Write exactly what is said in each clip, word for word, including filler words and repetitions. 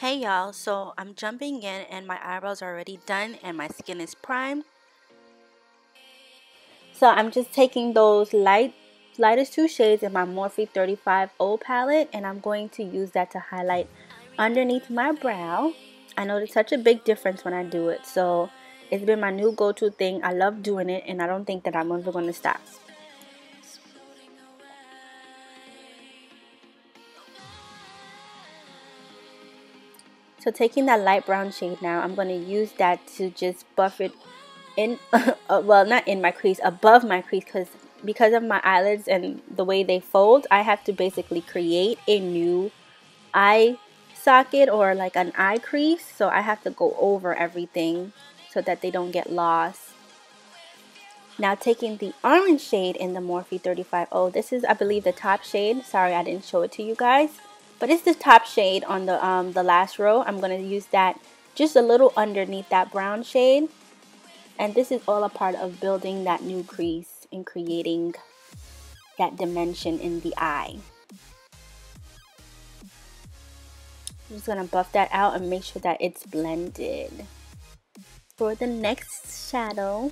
Hey y'all, so I'm jumping in and my eyebrows are already done and my skin is primed. So I'm just taking those light, lightest two shades in my Morphe thirty-five O palette and I'm going to use that to highlight underneath my brow. I noticed such a big difference when I do it, so it's been my new go-to thing. I love doing it and I don't think that I'm ever going to stop. So taking that light brown shade now, I'm going to use that to just buff it in, well, not in my crease, above my crease, because because of my eyelids and the way they fold, I have to basically create a new eye socket or like an eye crease. So I have to go over everything so that they don't get lost. Now taking the orange shade in the Morphe thirty-five O, this is, I believe, the top shade. Sorry, I didn't show it to you guys. But it's the top shade on the um, the last row. I'm going to use that just a little underneath that brown shade. And this is all a part of building that new crease and creating that dimension in the eye. I'm just going to buff that out and make sure that it's blended. For the next shadow,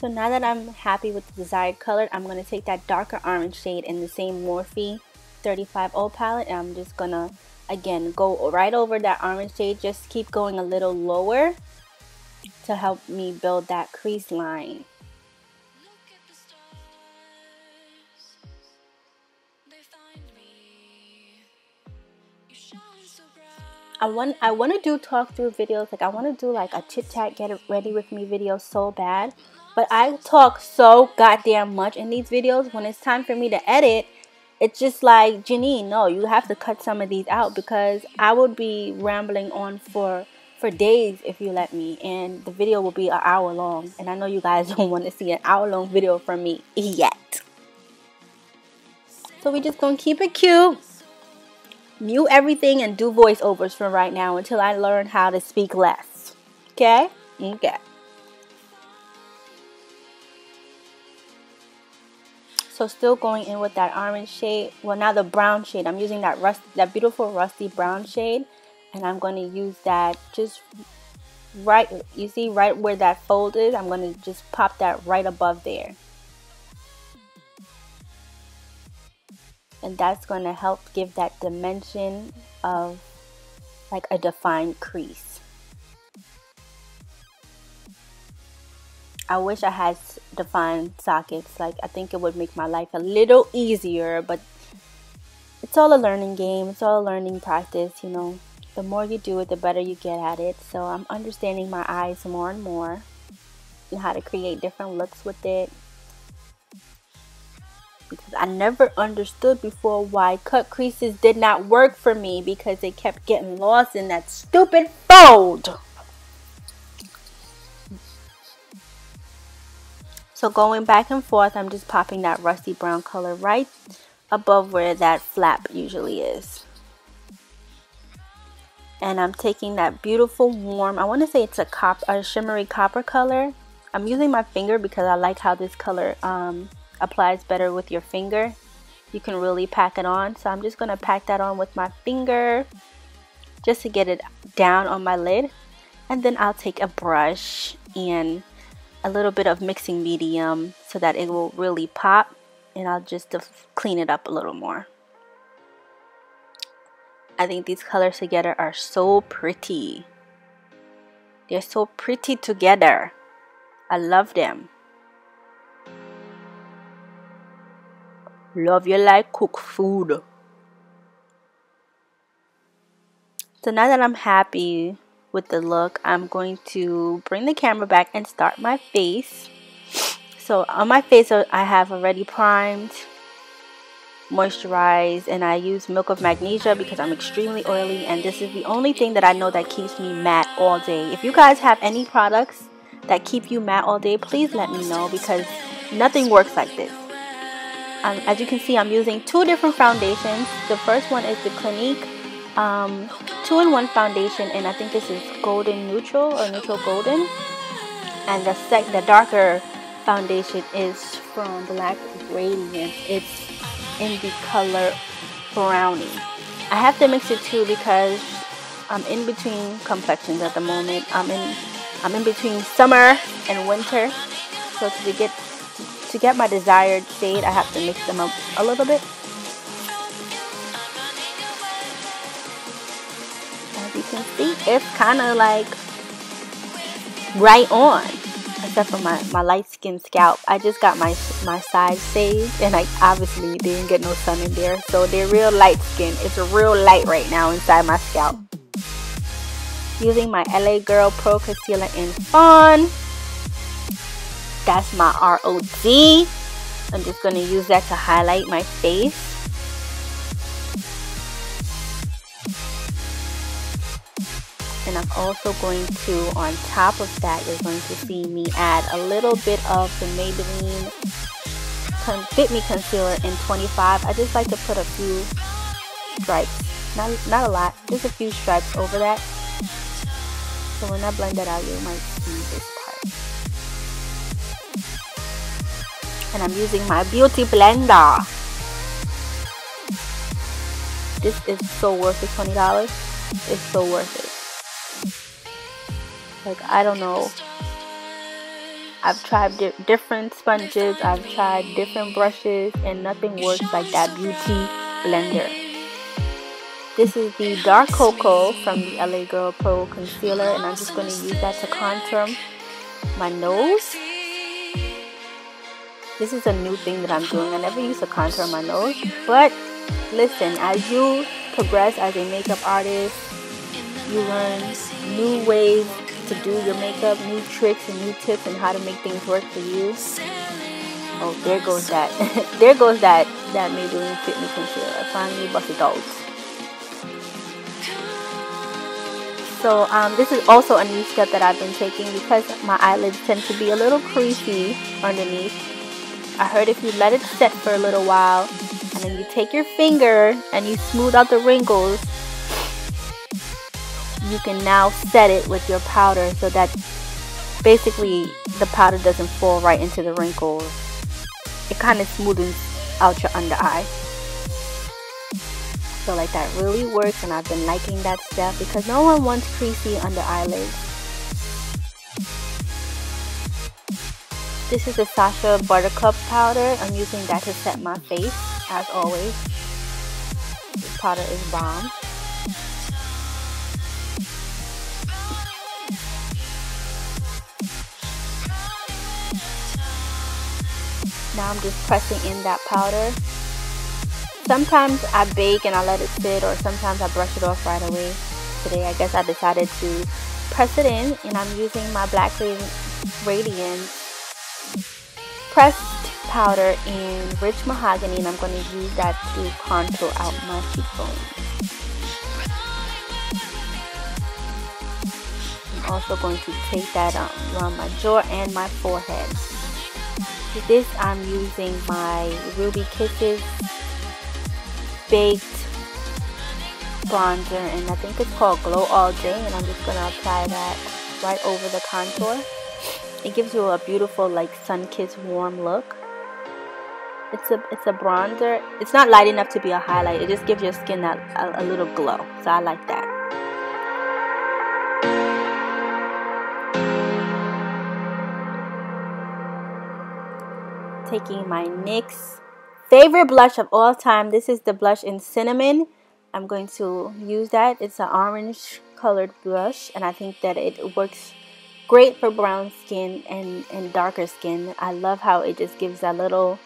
so now that I'm happy with the desired color, I'm going to take that darker orange shade in the same Morphe thirty-five O palette. And I'm just going to, again, go right over that orange shade. Just keep going a little lower to help me build that crease line. I want, I want to do talk through videos. Like I want to do like a chit chat, get it ready with me video so bad. But I talk so goddamn much in these videos. When it's time for me to edit, it's just like, Janine, no, you have to cut some of these out because I would be rambling on for, for days if you let me. And the video will be an hour long. And I know you guys don't want to see an hour long video from me yet. So we just gonna keep it cute. Mute everything and do voiceovers for right now until I learn how to speak less. Okay? Okay. So still going in with that orange shade. Well, now the brown shade. I'm using that rust, that beautiful rusty brown shade, and I'm going to use that just right. You see, right where that fold is. I'm going to just pop that right above there, and that's going to help give that dimension of like a defined crease. I wish I had defined sockets. Like I think it would make my life a little easier, but it's all a learning game. It's all a learning practice, you know. The more you do it, the better you get at it. So I'm understanding my eyes more and more and how to create different looks with it. Because I never understood before why cut creases did not work for me because they kept getting lost in that stupid fold. So going back and forth, I'm just popping that rusty brown color right above where that flap usually is. And I'm taking that beautiful warm, I want to say it's a, cop, a shimmery copper color. I'm using my finger because I like how this color um, applies better with your finger. You can really pack it on. So I'm just going to pack that on with my finger just to get it down on my lid. And then I'll take a brush and a little bit of mixing medium so that it will really pop, and I'll just clean it up a little more. I think these colors together are so pretty. They're so pretty together. I love them. Love you like cook food. So now that I'm happy with the look, I'm going to bring the camera back and start my face. So on my face I have already primed moisturize, and I use Milk of Magnesia because I'm extremely oily, and this is the only thing that I know that keeps me matte all day. If you guys have any products that keep you matte all day, please let me know, because nothing works like this. Um, as you can see, I'm using two different foundations. The first one is the Clinique um, two in one foundation, and I think this is Golden Neutral or Neutral Golden. And the sec the darker foundation is from Black Radiance. It's in the color Brownie. I have to mix it too because I'm in between complexions at the moment. I'm in I'm in between summer and winter, so to get to get my desired shade, I have to mix them up a little bit. As you can see, it's kind of like right on, except for my, my light skin scalp. I just got my my sides saved, and I obviously didn't get no sun in there, so they're real light skin. It's a real light right now inside my scalp. Using my L A Girl Pro Concealer in Fawn. That's my R O D. I'm just going to use that to highlight my face. And I'm also going to, on top of that, you're going to see me add a little bit of the Maybelline Fit Me Concealer in twenty-five. I just like to put a few stripes. Not, not a lot, just a few stripes over that. So when I blend that out, you might see this part. And I'm using my Beauty Blender. This is so worth it, twenty dollars. It's so worth it. Like, I don't know. I've tried di different sponges. I've tried different brushes. And nothing works like that Beauty Blender. This is the Dark Cocoa from the L A Girl Pro Concealer, and I'm just going to use that to contour my nose. This is a new thing that I'm doing. I never used to contour my nose, but listen, as you progress as a makeup artist, you learn new ways to do your makeup, new tricks and new tips and how to make things work for you. Oh, there goes that. There goes that, that Maybelline Fit Me Concealer. Finally busted out. So um, this is also a new step that I've been taking because my eyelids tend to be a little creasy underneath. I heard if you let it set for a little while and then you take your finger and you smooth out the wrinkles, you can now set it with your powder so that basically the powder doesn't fall right into the wrinkles. It kind of smoothens out your under eye. So like that really works, and I've been liking that step because no one wants creasy under eyelids. This is the Sasha Buttercup powder. I'm using that to set my face as always. This powder is bomb. Now I'm just pressing in that powder. Sometimes I bake and I let it sit, or sometimes I brush it off right away. Today I guess I decided to press it in, and I'm using my Black Radiance pressed powder in Rich Mahogany, and I'm going to use that to contour out my cheekbones. I'm also going to take that around my jaw and my forehead. For this I'm using my Ruby Kisses Baked bronzer, and I think it's called Glow All Day, and I'm just gonna apply that right over the contour. It gives you a beautiful, like, sun-kissed warm look. It's a it's a bronzer. It's not light enough to be a highlight. It just gives your skin that a, a little glow. So I like that. Taking my NYX favorite blush of all time. This is the blush in Cinnamon. I'm going to use that. It's an orange colored blush, and I think that it works great for brown skin and, and darker skin. I love how it just gives a little,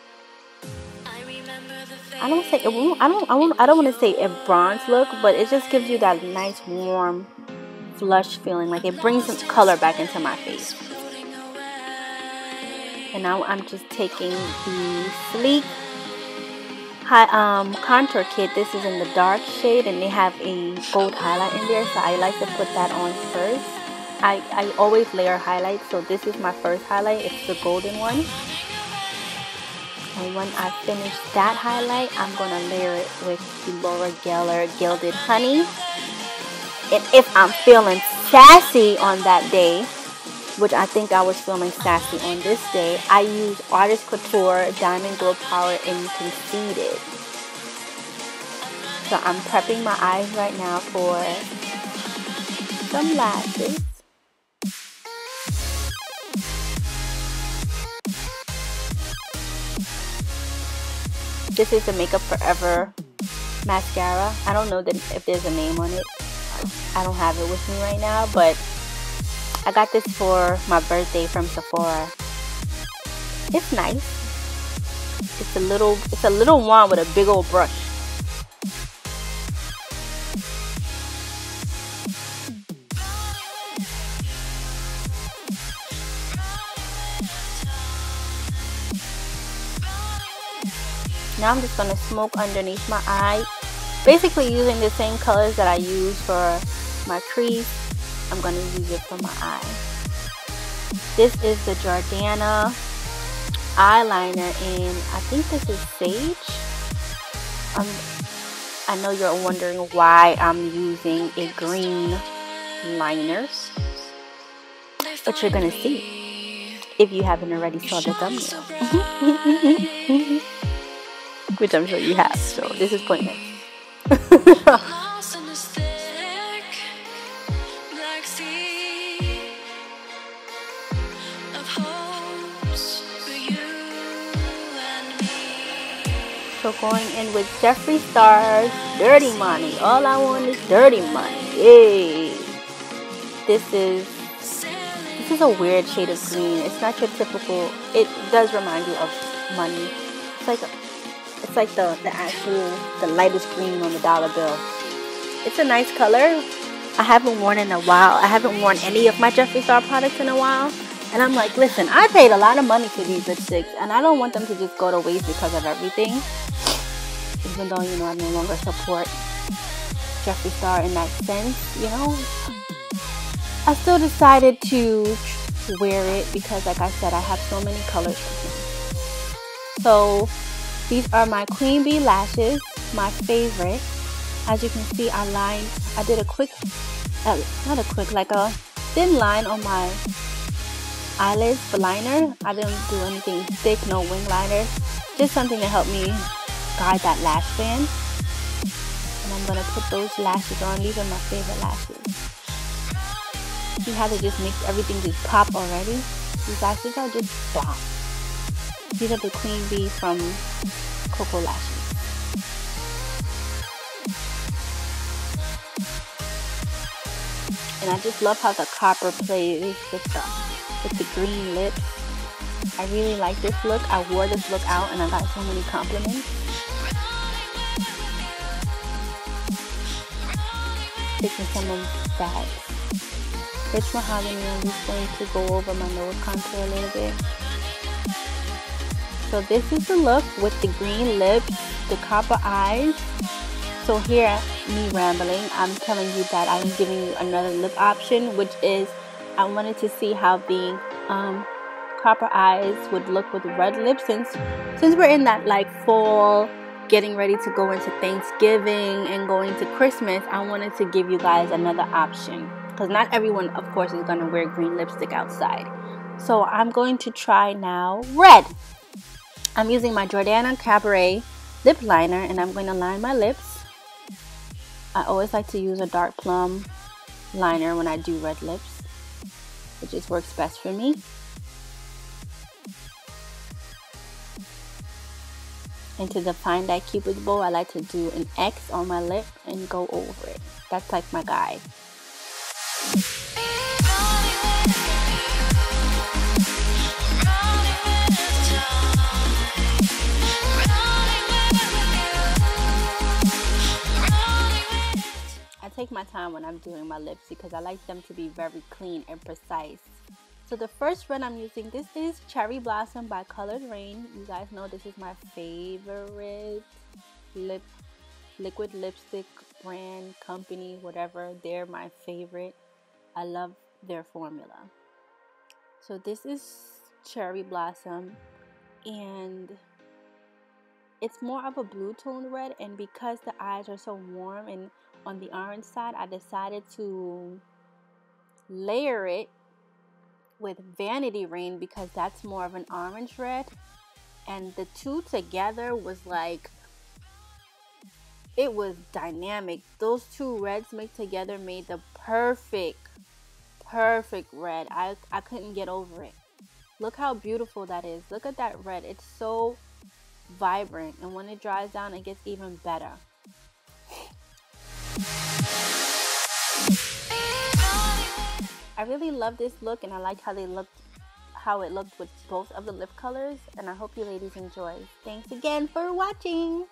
I don't say, I don't, I don't, I don't, I don't want to say a bronze look, but it just gives you that nice warm flush feeling. Like, it brings some color back into my face. And now I'm just taking the Sleek Hi, um, contour kit. This is in the dark shade and they have a gold highlight in there, so I like to put that on first. I, I always layer highlights, so this is my first highlight. It's the golden one. And when I finish that highlight, I'm going to layer it with the Laura Geller Gilded Honey. And if I'm feeling sassy on that day, which I think I was feeling sassy on this day, I use Artist Couture Diamond Glow Powder in Conceded. So I'm prepping my eyes right now for some lashes. This is the Makeup Forever mascara. I don't know that if there's a name on it. I don't have it with me right now, but I got this for my birthday from Sephora. It's nice. It's a little, it's a little wand with a big old brush. Now I'm just going to smoke underneath my eye, basically using the same colors that I use for my crease. I'm going to use it for my eye. This is the Jordana eyeliner and I think this is Sage. Um, I know you're wondering why I'm using a green liner, but you're going to see if you haven't already saw the thumbnail. Which I'm sure you have, so this is pointless. So going in with Jeffree Star's Dirty Money. All I want is dirty money. Yay! This is this is a weird shade of green. It's not your typical. It does remind you of money. It's like a, It's like the, the actual, the lightest green on the dollar bill. It's a nice color. I haven't worn in a while. I haven't worn any of my Jeffree Star products in a while. And I'm like, listen, I paid a lot of money for these lipsticks. And I don't want them to just go to waste because of everything. Even though, you know, I no longer support Jeffree Star in that sense, you know. I still decided to wear it because, like I said, I have so many colors. So these are my Queen Bee lashes, my favorite. As you can see, I lined, I did a quick, uh, not a quick, like a thin line on my eyelid liner. I didn't do anything thick, no wing liner. Just something to help me guide that lash band. And I'm going to put those lashes on. These are my favorite lashes. See how they just make everything just pop already? These lashes are just pop. These are the Queen Bee from Coco Lashes. And I just love how the copper plays with the, with the green lips. I really like this look. I wore this look out and I got so many compliments. Taking some of that rich mahogany, I'm just going to go over my nose contour a little bit. So this is the look with the green lips, the copper eyes. So here, me rambling, I'm telling you that I'm giving you another lip option, which is I wanted to see how the um, copper eyes would look with red lips. Since, since we're in that like fall, getting ready to go into Thanksgiving and going to Christmas, I wanted to give you guys another option. Because not everyone, of course, is going to wear green lipstick outside. So I'm going to try now red. I'm using my Jordana Cabaret lip liner and I'm going to line my lips. I always like to use a dark plum liner when I do red lips. It just works best for me. And to define that cupid's bow, I like to do an X on my lip and go over it. That's like my guide. Take my time when I'm doing my lips because I like them to be very clean and precise. So the first red I'm using, this is Cherry Blossom by Colored Rain. You guys know this is my favorite lip liquid lipstick brand, company, whatever, they're my favorite. I love their formula. So this is Cherry Blossom, and it's more of a blue toned red, and because the eyes are so warm and on the orange side, I decided to layer it with Vanity Rain because that's more of an orange red, and the two together was like, it was dynamic. Those two reds mixed together made the perfect perfect red. I, I couldn't get over it. Look how beautiful that is. Look at that red. It's so vibrant, and when it dries down it gets even better. I really love this look, and I like how they looked, how it looked with both of the lip colors, and I hope you ladies enjoy. Thanks again for watching.